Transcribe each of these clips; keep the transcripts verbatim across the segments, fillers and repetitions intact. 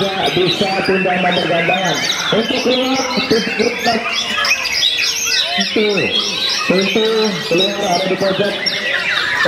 Tidak bisa tunda nomor gandangan untuk keluar itu itu keluar ada di pojok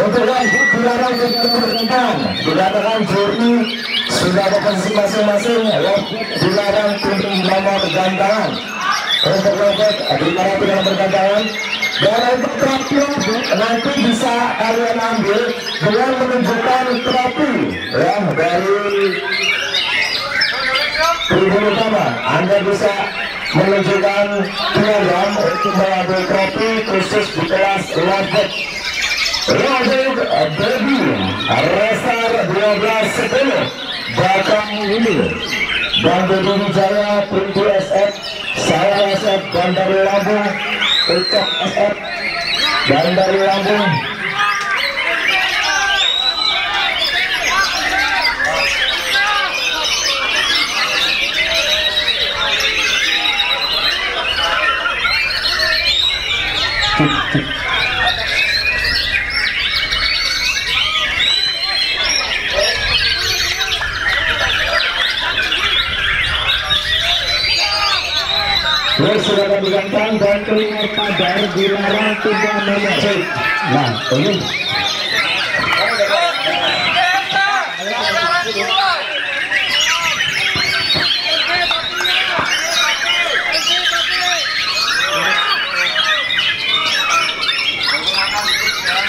untuk lanjut dilarang nomor gandangan dilarang juri sudah ada posisi masing-masing dilarang tunda nomor gandangan untuk lanjut dilarang tunda nomor gandangan dan untuk tropi nanti bisa kalian ambil dengan menunjukkan tropi ya dari tribun utama. Anda bisa menunjukkan program untuk mengambil tropi khusus di kelas Lovebird Lovebird Baby Resar dua belas sepuluh Batang ini dan Baby Wijaya Pintu S F saya S F dan dari Lampung Ucok S F dan dari Lampung sudah digantang dan keluar padar dilarang tiga nomor set. Nah, ini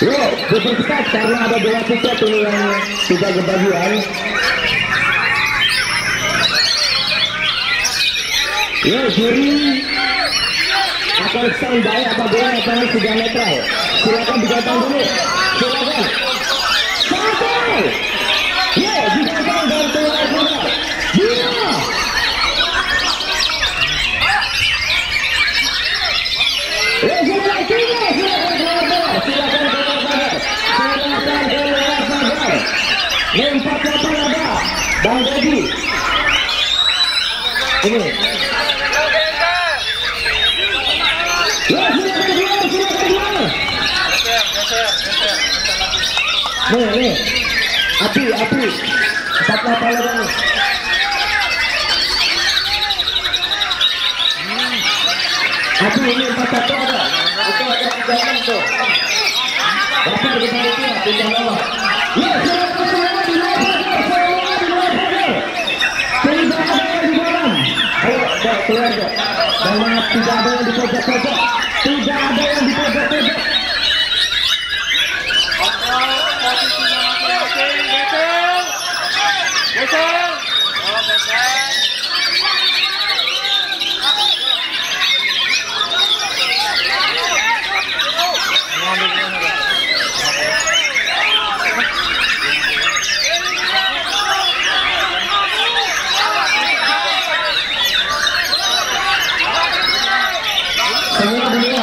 yuk, dipercepat karena ada dua tiket ini yang sudah kebagian. Ya, juri akan standby apabila akan sudah netral. Silakan digantang dulu. Silakan. Sampai. Ya, digantang dan keluar keluar. Ya. Ya, silakan keluar, silakan keluar keluar, silakan keluar keluar, silakan keluar keluar. Lempar lempar ada, bang Dedi. Ini. Nih, nih, api, api, empat apa lagi? Api ini empat apa ada? Itu ada jalan tu. Berapa besar itu? Tinggal lama. Ya, semua semua di luar, semua di luar, tidak ada di dalam. Ayo, dah keluar dah. Jangan tidak ada yang dipojok-pojok, tidak ada yang dipojok-pojok.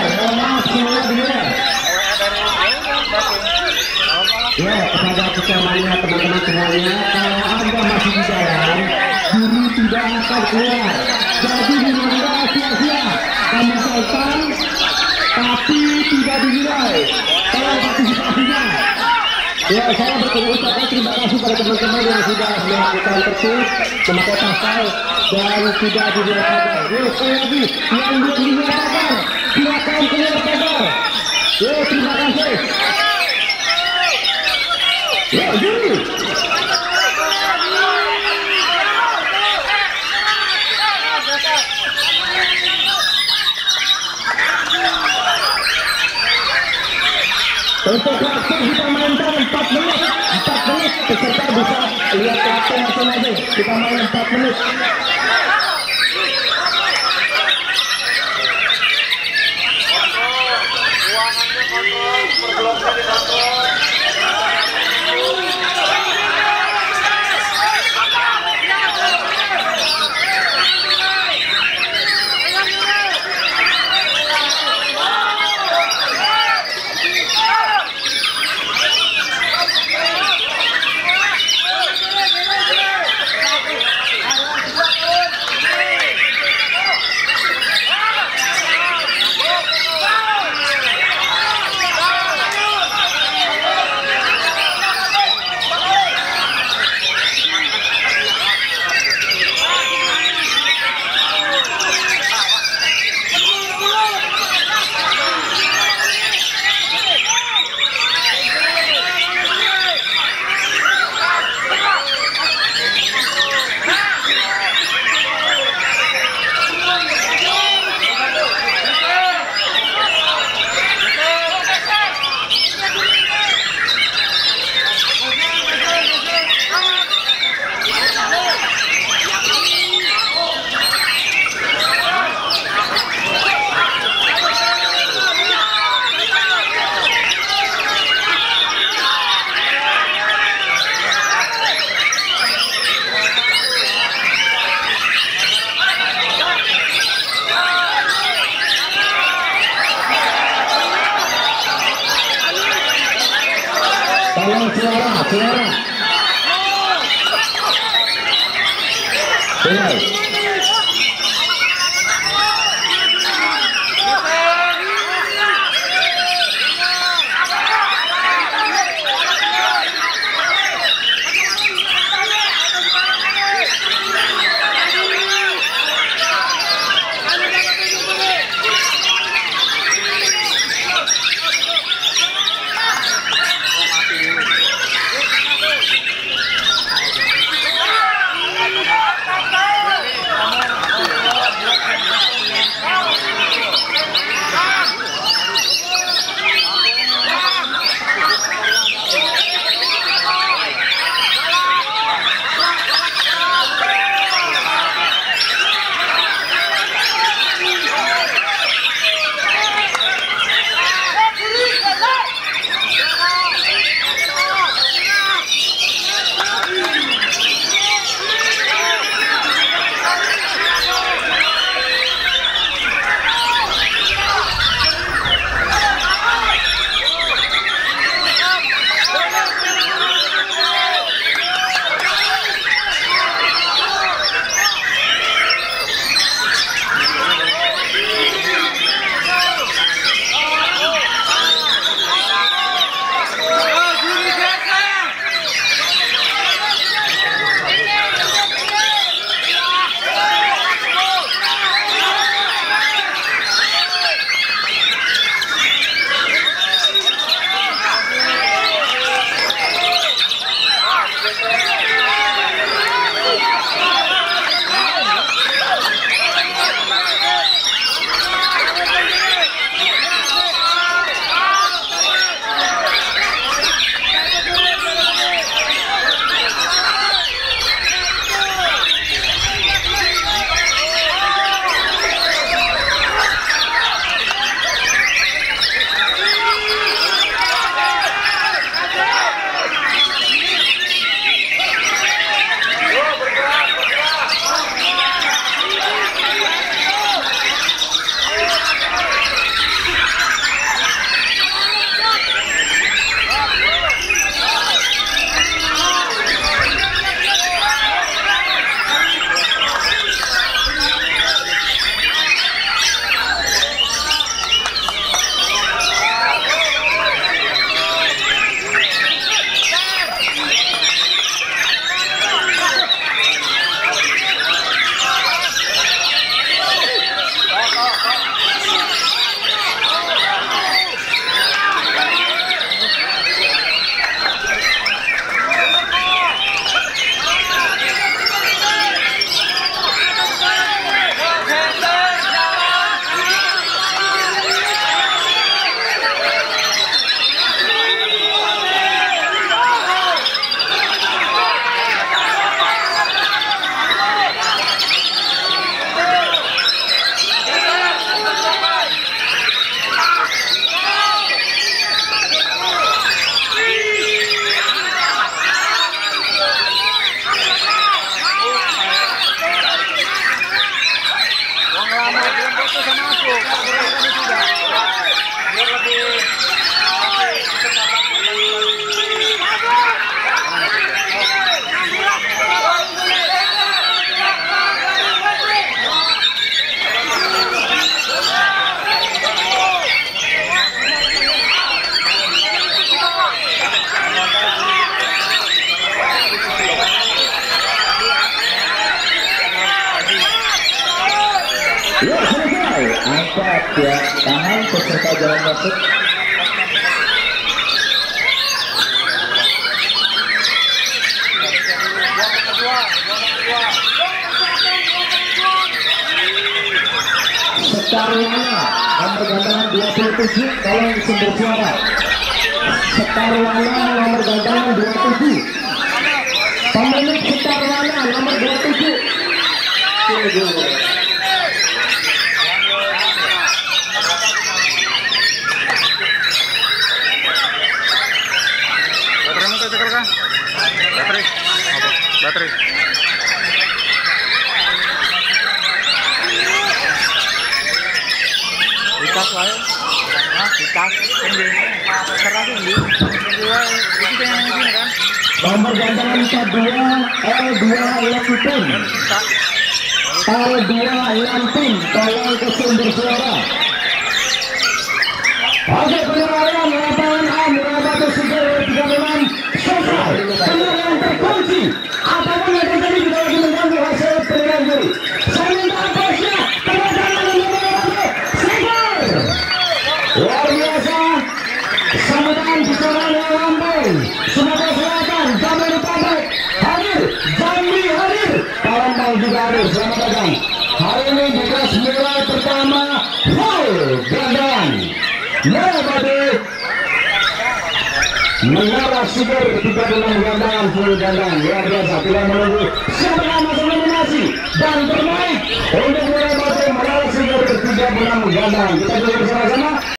Teman-teman semuanya, kalau Anda masih di jalan, juri tidak jangan terkeluar. Jadi dimenangkan sia-sia, memenangkan tapi tidak dinilai kalau partisipasinya. Ya, saya berucapkan terima kasih kepada teman-teman yang sudah melakukan tertib, memakai pasal dan tidak dilakukan. Ya, saya lagi yang belum dilakukan, silakan keluar pasal. Ya, terima kasih. Ya, jadi. Untuk waktu kita mainkan empat menit, empat menit peserta bisa lihat waktu masing-masing. Kita main empat menit. Tolong suara, suara. Mulai. Let's go! Ya, selesai. Angkat ya, tangan peserta jalan masuk. Setarungannya nomor gantangan dua puluh tujuh, tolong sumber suara. Setarungannya nomor gantangan dua puluh tujuh, pemilik setarungannya nomor dua puluh tujuh. Baterai dicas aja, nah dicas tinggi, cerah tinggi, kedua itu yang ini kan. Nomor gantangan kedua L dua Lampin, L dua Lampin, tolong ke sumber suara. Oke, penerawan lapangan A Murabatu Segar tiga puluh enam selesai, penerawan terkunci. Apapun yang terjadi kita lagi mengganggu hasil penilaian juri. Saya minta aplausnya kepada tangan Murabatu Segar. Luar biasa, sambutan pesona yang lambai. Sumatera Selatan, Jambi Republik hadir, Jambi hadir, Palembang juga hadir. Selamat datang. Hari ini di kelas nilai pertama full gandang. Murabatu mengarah Segar ketika dengan gandangan full gandang. Luar biasa, tidak menunggu siapa yang masuk nominasi dan terbaik untuk Murabatu mengarah Segar ketika dengan gandangan. Kita duduk bersama-sama.